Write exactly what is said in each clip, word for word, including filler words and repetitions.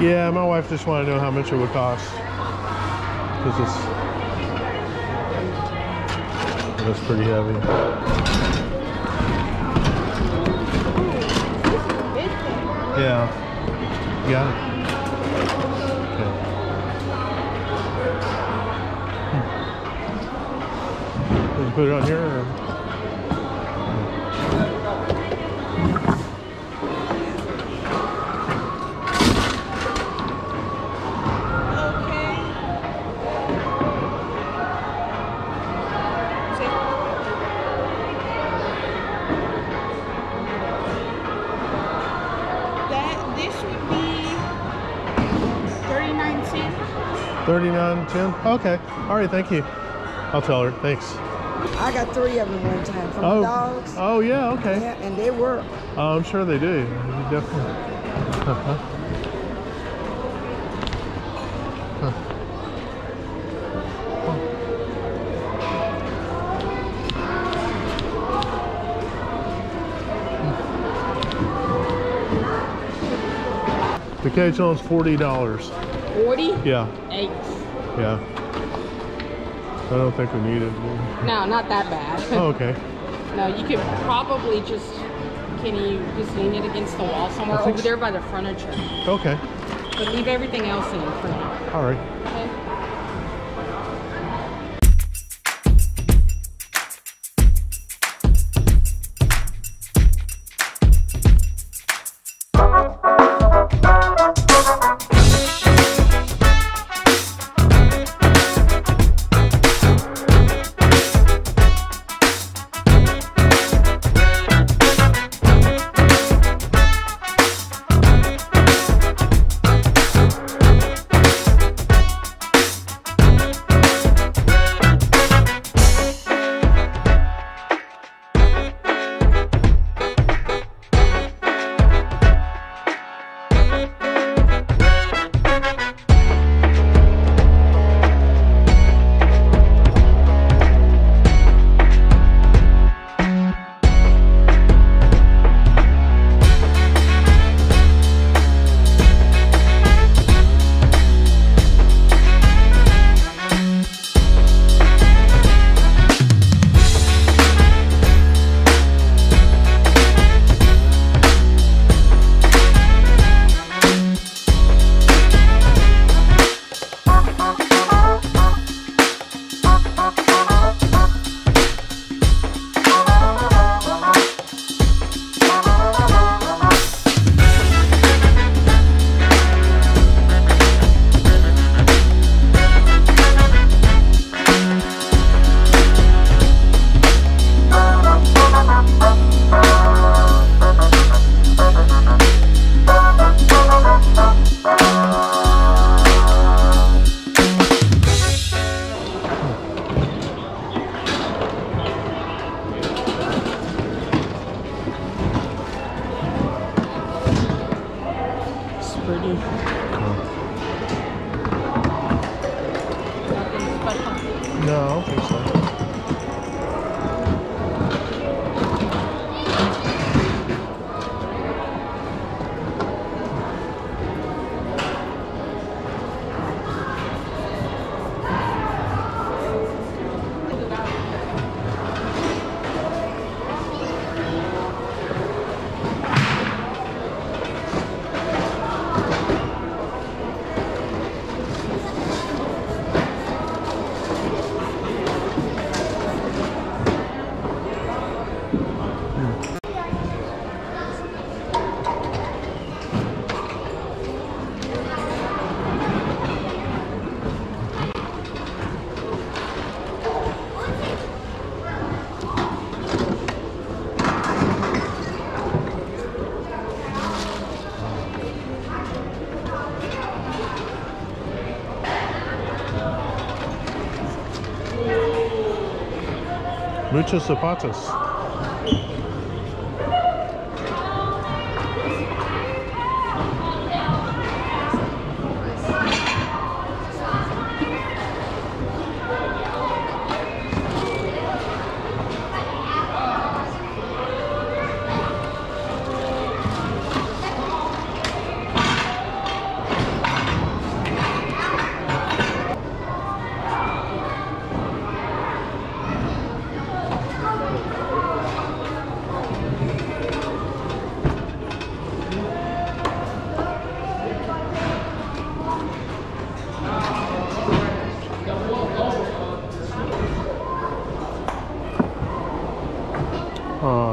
Yeah, my wife just wanted to know how much it would cost. Because it's, it's pretty heavy. Yeah. You got it. Put it on here. Or... Okay. That this would be thirty-nine ten. Thirty-nine ten. Okay. All right. Thank you. I'll tell her. Thanks. I got three of them one time from oh. the dogs. Oh, yeah, okay. Yeah, and they work. Oh, I'm sure they do. You definitely. Uh-huh. Huh. Huh. The cage on is forty dollars. forty? Yeah. Eight. Yeah. I don't think we need it. No, not that bad. Oh, okay. No, you could probably just, can you just lean it against the wall somewhere over so. there by the furniture? Okay. But leave everything else in for now. All right. Okay. Muchos zapatos.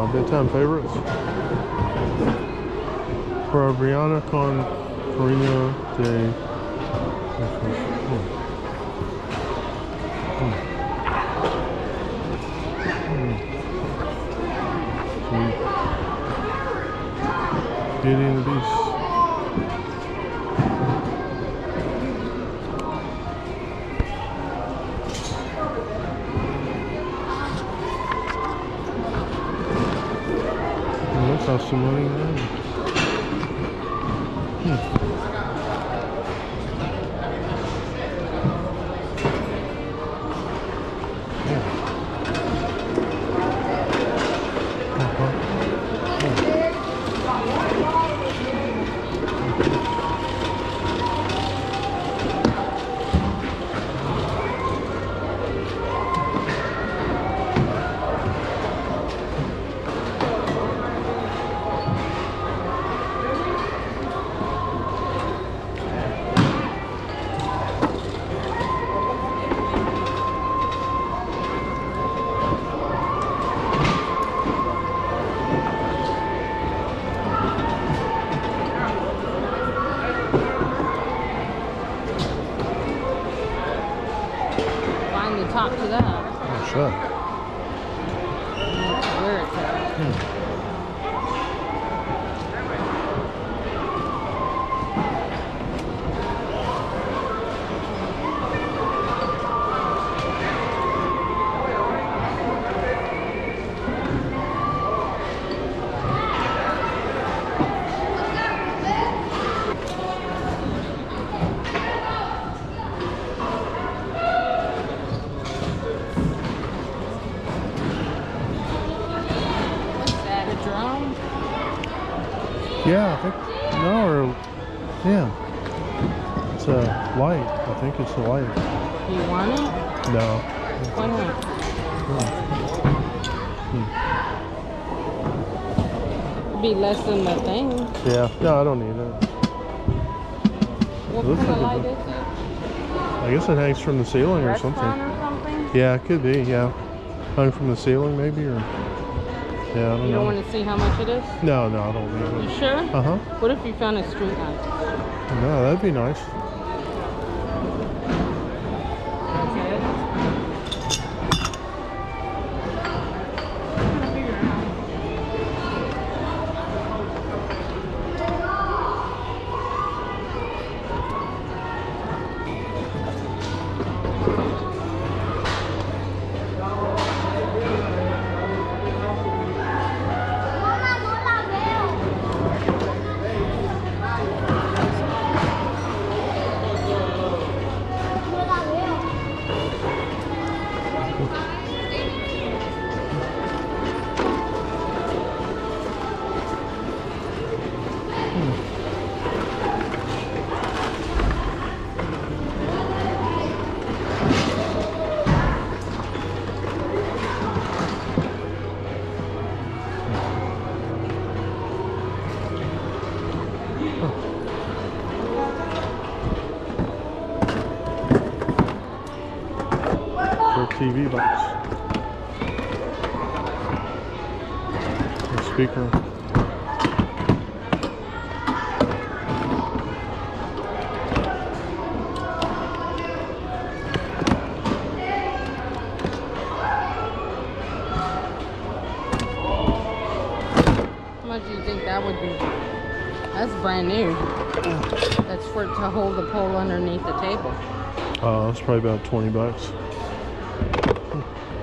uh, bedtime favorites for Brianna con Corina de Beauty and the Beast. Cost some money now. Hmm. Yeah. Uh-huh. Yeah. Top to that. Oh, sure. That's where it's at. Yeah, I think, no, or, yeah, it's a light, I think it's a light. You want it? No. Why not? Hmm. It'd be less than the thing. Yeah, no, I don't need it. What kind of light is it? I guess it hangs from the ceiling or something. or something? Yeah, it could be, yeah. Hung from the ceiling maybe, or... Yeah, I don't you don't know. want to see how much it is? No, no, I don't need it. You sure? Uh-huh. What if you found a street light? No, that'd be nice. T V box, a speaker. How much do you think that would be? That's brand new. That's for to hold the pole underneath the table. Uh, that's probably about twenty bucks.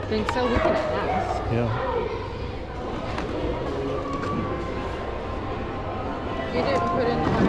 I think so. We can ask. Yeah. You didn't put in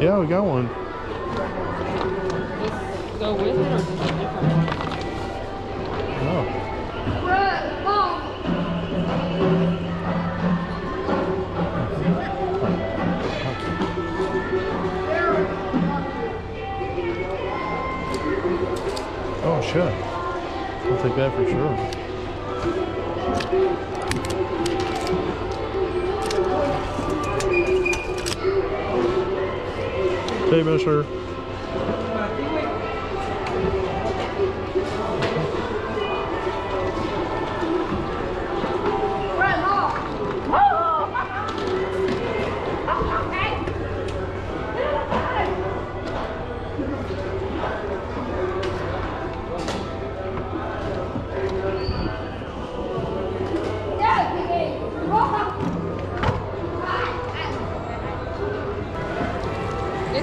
Yeah, we got one. Just go with it, or just a different one? Oh, shit. I'll take that for sure. Hey, mister.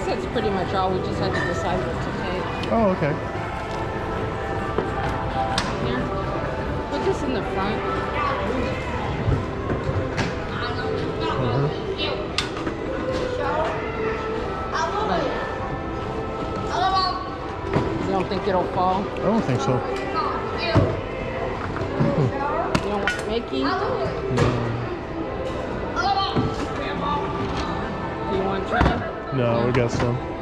That's pretty much all. We just had to decide what to take. Oh, okay. Here. Put this in the front. Mm-hmm. You don't think it'll fall? I don't think so. You don't want Mickey? No. Do you want to try? No, we got some.